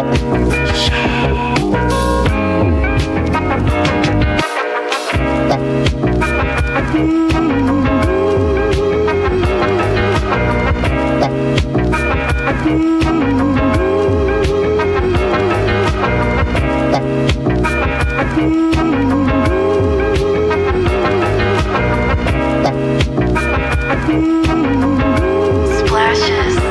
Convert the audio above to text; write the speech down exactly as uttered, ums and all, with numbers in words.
Splashes.